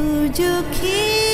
सूरज खी।